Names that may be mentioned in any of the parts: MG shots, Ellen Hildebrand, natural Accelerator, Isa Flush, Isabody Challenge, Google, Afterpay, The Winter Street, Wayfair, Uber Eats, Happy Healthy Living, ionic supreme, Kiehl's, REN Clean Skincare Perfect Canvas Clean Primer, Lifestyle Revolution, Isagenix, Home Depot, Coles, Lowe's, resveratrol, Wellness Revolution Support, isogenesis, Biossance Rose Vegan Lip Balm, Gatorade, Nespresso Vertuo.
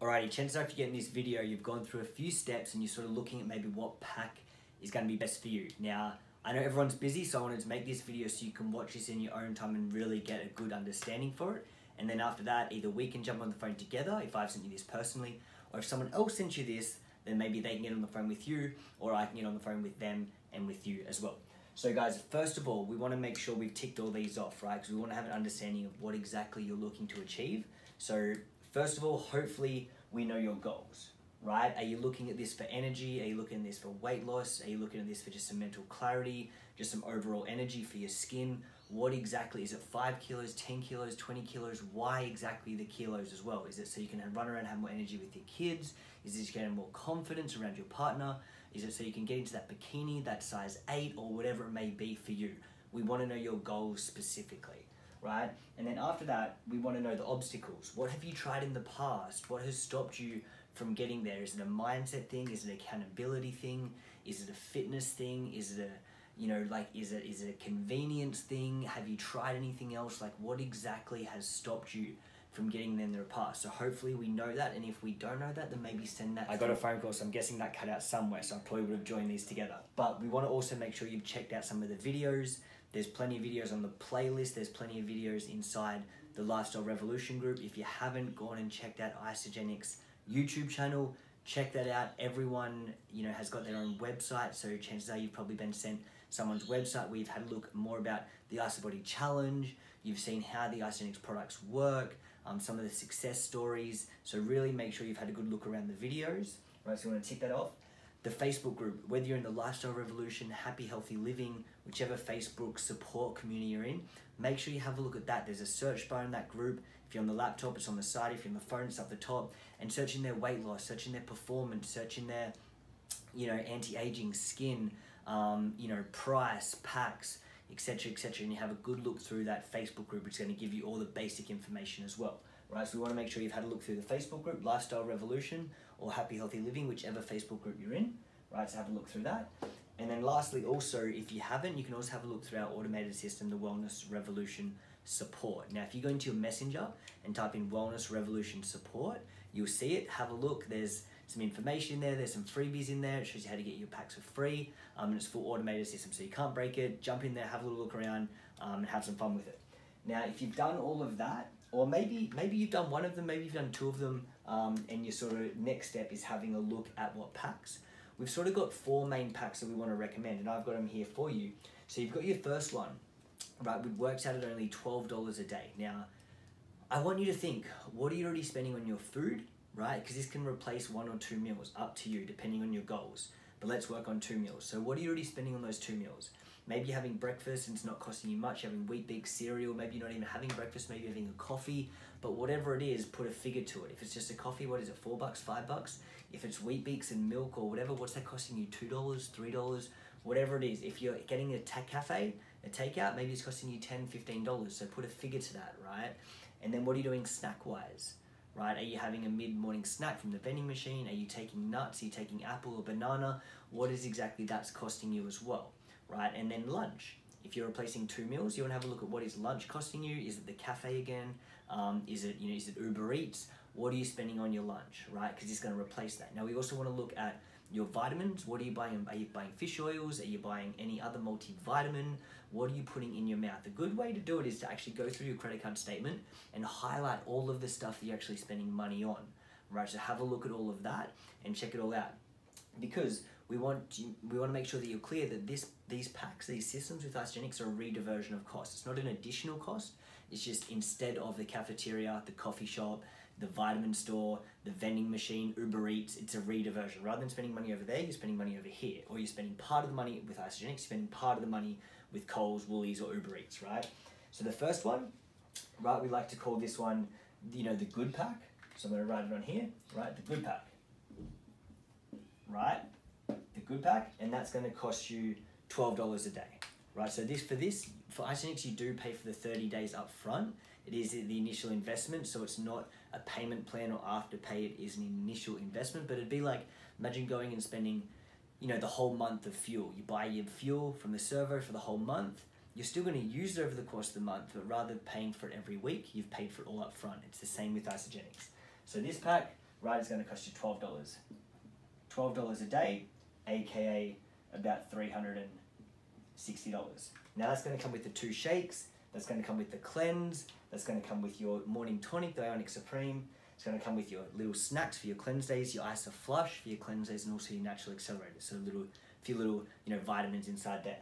Alrighty, chances are if you get in this video, you've gone through a few steps and you're sort of looking at maybe what pack is going to be best for you. Now, I know everyone's busy, so I wanted to make this video so you can watch this in your own time and really get a good understanding for it. And then after that, either we can jump on the phone together, if I've sent you this personally, or if someone else sent you this, then maybe they can get on the phone with you, or I can get on the phone with them and with you as well. So guys, first of all, we want to make sure we've ticked all these off, right? Because we want to have an understanding of what exactly you're looking to achieve. So first of all, hopefully we know your goals, right? Are you looking at this for energy? Are you looking at this for weight loss? Are you looking at this for just some mental clarity, just some overall energy for your skin? What exactly? Is it 5 kilos, 10 kilos, 20 kilos? Why exactly the kilos as well? Is it so you can run around and have more energy with your kids? Is it so you can have more confidence around your partner? Is it so you can get into that bikini, that size 8 or whatever it may be for you? We want to know your goals specifically, right? And then after that, we want to know the obstacles. What have you tried in the past? What has stopped you from getting there? Is it a mindset thing? Is it an accountability thing? Is it a fitness thing? Is it a, you know, like, is it a convenience thing? Have you tried anything else? Like, what exactly has stopped you from getting them their past? So hopefully we know that, and if we don't know that, then maybe send that. I got a phone call, so I'm guessing that cut out somewhere, so I probably would have joined these together. But we want to also make sure you've checked out some of the videos. There's plenty of videos on the playlist, there's plenty of videos inside the Lifestyle Revolution group. If you haven't gone and checked out Isagenix YouTube channel, check that out. Everyone, you know, has got their own website, so chances are you've probably been sent someone's website. We've had a look more about the Isabody Challenge. You've seen how the Isagenix products work, some of the success stories. So really make sure you've had a good look around the videos, right? So you want to tick that off. The Facebook group, whether you're in the Lifestyle Revolution, Happy Healthy Living, whichever Facebook support community you're in, make sure you have a look at that. There's a search bar in that group. If you're on the laptop, it's on the side. If you're on the phone, it's up the top. And search in their weight loss, search in their performance, search in their, you know, anti-aging, skin, you know, price, packs, etc, etc, and you have a good look through that Facebook group. It's going to give you all the basic information as well, right? So we want to make sure you've had a look through the Facebook group, Lifestyle Revolution or Happy Healthy Living, whichever Facebook group you're in, right? So have a look through that. And then lastly, also, if you haven't, you can also have a look through our automated system, the Wellness Revolution Support. Now, if you go into your messenger and type in Wellness Revolution Support, you'll see it. Have a look. There's some information in there. There's some freebies in there. It shows you how to get your packs for free. And it's a full automated system, so you can't break it. Jump in there, have a little look around, and have some fun with it. Now, if you've done all of that, or maybe you've done one of them, maybe you've done two of them, and your sort of next step is having a look at what packs. We've sort of got 4 main packs that we want to recommend, and I've got them here for you. So you've got your first one, right, which works out at only $12 a day. Now, I want you to think, what are you already spending on your food, right? Because this can replace 1 or 2 meals, up to you, depending on your goals. But let's work on 2 meals. So what are you already spending on those 2 meals? Maybe you're having breakfast and it's not costing you much. You're having wheat-baked cereal. Maybe you're not even having breakfast. Maybe you're having a coffee. But whatever it is, put a figure to it. If it's just a coffee, what is it, $4, $5? If it's wheat-bakes and milk or whatever, what's that costing you, $2, $3? Whatever it is. If you're getting a takeout, maybe it's costing you $10, $15. So put a figure to that, right? And then what are you doing snack-wise, right? Are you having a mid-morning snack from the vending machine? Are you taking nuts? Are you taking apple or banana? What is exactly that's costing you as well? Right, and then lunch. If you're replacing 2 meals, you want to have a look at what is lunch costing you. Is it the cafe again? Is it Uber Eats? What are you spending on your lunch, right? Because it's going to replace that. Now we also want to look at your vitamins. What are you buying? Are you buying fish oils? Are you buying any other multivitamin? What are you putting in your mouth? A good way to do it is to actually go through your credit card statement and highlight all of the stuff that you're actually spending money on, right? So have a look at all of that and check it all out, because we want to make sure that you're clear that these packs, these systems with Isagenix are a rediversion of cost. It's not an additional cost. It's just instead of the cafeteria, the coffee shop, the vitamin store, the vending machine, Uber Eats, it's a rediversion. Rather than spending money over there, you're spending money over here. Or you're spending part of the money with Isagenix, you're spending part of the money with Coles, Woolies, or Uber Eats, right? So the first one, right, we like to call this one, you know, the good pack. So I'm going to write it on here, right, the good pack, right? The good pack, and that's going to cost you $12 a day, right? So for Isagenix, you do pay for the 30 days up front. It is the initial investment, so it's not a payment plan or afterpay. It is an initial investment, but it'd be like, imagine going and spending, you know, the whole month of fuel. You buy your fuel from the servo for the whole month. You're still going to use it over the course of the month, but rather than paying for it every week, you've paid for it all up front. It's the same with Isagenix. So this pack, right, it's going to cost you $12. $12 a day, aka about $360. Now that's going to come with the 2 shakes, that's going to come with the cleanse, that's going to come with your morning tonic, the Ionic Supreme, it's going to come with your little snacks for your cleanse days, your Isa Flush for your cleanse days, and also your Natural Accelerator, so a few little vitamins inside there.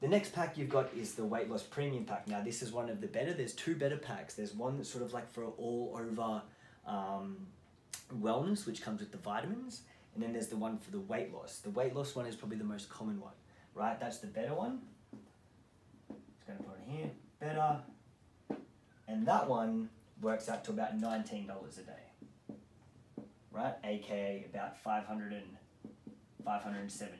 The next pack you've got is the Weight Loss Premium Pack. Now this is one of the better, there's 2 better packs. There's one that's sort of like for all over wellness, which comes with the vitamins, and then there's the one for the weight loss. The weight loss one is probably the most common one, right? That's the better one. Just gonna put it in here, better. And that one works out to about $19 a day, right? AKA about 500 and 570.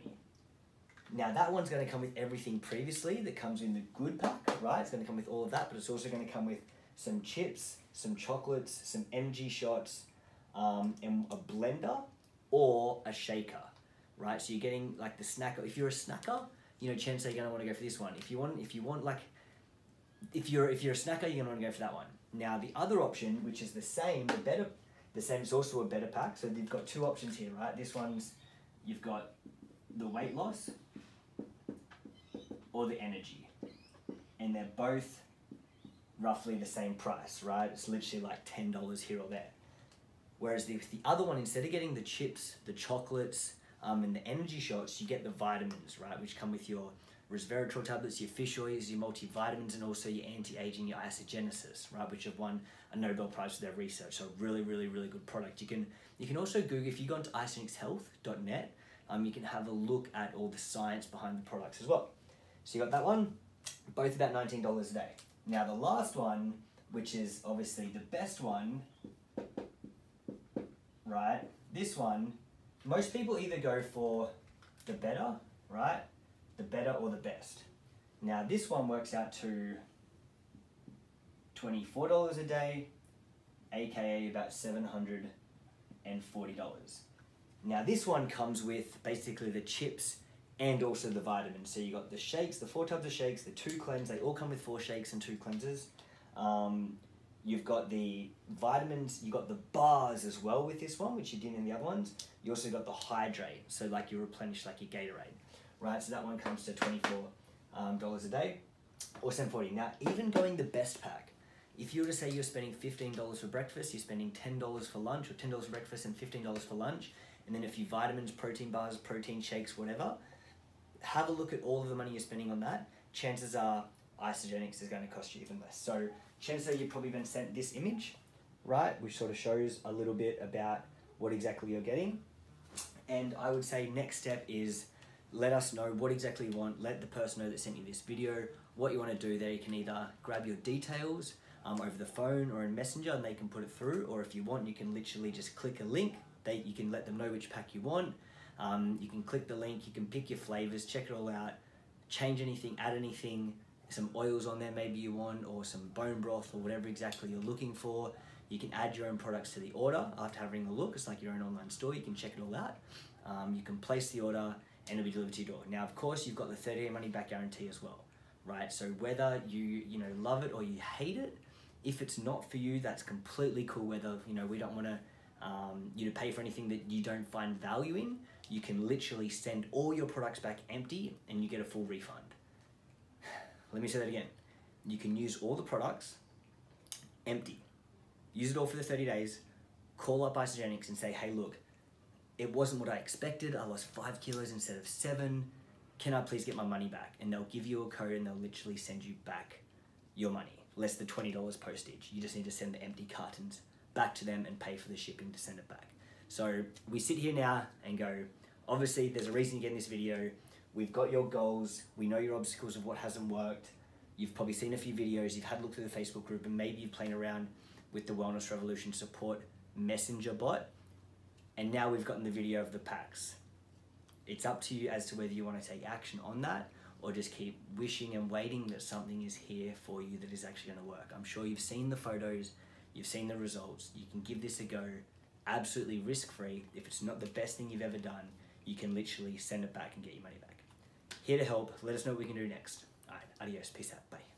Now that one's going to come with everything previously that comes in the good pack, right? It's going to come with all of that, but it's also going to come with some chips, some chocolates, some MG shots, and a blender or a shaker, right? So you're getting like the snacker. If you're a snacker, chances are you're going to want to go for this one. If you're a snacker, you're going to want to go for that one. Now the other option, which is the same, it's also a better pack. So they've got 2 options here, right? This one's, you've got the weight loss or the energy, and they're both roughly the same price, right? It's literally like $10 here or there. Whereas the other one, instead of getting the chips, the chocolates, and the energy shots, you get the vitamins, right? Which come with your resveratrol tablets, your fish oils, your multivitamins, and also your anti-aging, your isogenesis, right? Which have won a Nobel Prize for their research. So really, really, really good product. You can also Google, if you go into isogenesis.net, you can have a look at all the science behind the products as well. So you got that one, both about $19 a day. Now the last one, which is obviously the best one, right? This one, most people either go for the better, right? The better or the best. Now this one works out to $24 a day, AKA about $740. Now this one comes with basically the chips and also the vitamins. So you got the shakes, the 4 tubs of shakes, the 2 cleanses, they all come with 4 shakes and 2 cleanses. You've got the vitamins, you got the bars as well with this one, which you didn't in the other ones. You also got the hydrate, so like you replenish like your Gatorade, right? So that one comes to $24 a day or $740. Now even going the best pack, if you were to say you're spending $15 for breakfast, you're spending $10 for lunch, or $10 for breakfast and $15 for lunch, and then a few vitamins, protein bars, protein shakes, whatever, have a look at all of the money you're spending on that. Chances are Isagenix is going to cost you even less. So chances are you've probably been sent this image, right? Which sort of shows a little bit about what exactly you're getting. And I would say next step is let us know what exactly you want. Let the person know that sent you this video, what you want to do there. You can either grab your details over the phone or in Messenger and they can put it through. Or if you want, you can literally just click a link. You can let them know which pack you want. You can click the link, you can pick your flavors, check it all out, change anything, add anything, some oils on there maybe you want, or some bone broth or whatever exactly you're looking for. You can add your own products to the order after having a look. It's like your own online store. You can check it all out. You can place the order and it'll be delivered to your door. Now, of course, you've got the 30-day money-back guarantee as well, right? So whether you love it or you hate it, if it's not for you, that's completely cool. Whether, we don't want to you to pay for anything that you don't find value in, you can literally send all your products back empty and you get a full refund. Let me say that again. You can use all the products empty. Use it all for the 30 days. Call up Isagenix and say, hey, look, it wasn't what I expected. I lost 5 kilos instead of 7. Can I please get my money back? And they'll give you a code and they'll literally send you back your money, less the $20 postage. You just need to send the empty cartons back to them and pay for the shipping to send it back. So we sit here now and go, obviously there's a reason you get in this video. We've got your goals. We know your obstacles of what hasn't worked. You've probably seen a few videos. You've had a look through the Facebook group, and maybe you've played around with the Wellness Revolution Support Messenger bot. And now we've gotten the video of the packs. It's up to you as to whether you want to take action on that or just keep wishing and waiting that something is here for you that is actually going to work. I'm sure you've seen the photos. You've seen the results. You can give this a go, absolutely risk-free. If it's not the best thing you've ever done, you can literally send it back and get your money back. Here to help. Let us know what we can do next. All right, adios, peace out, bye.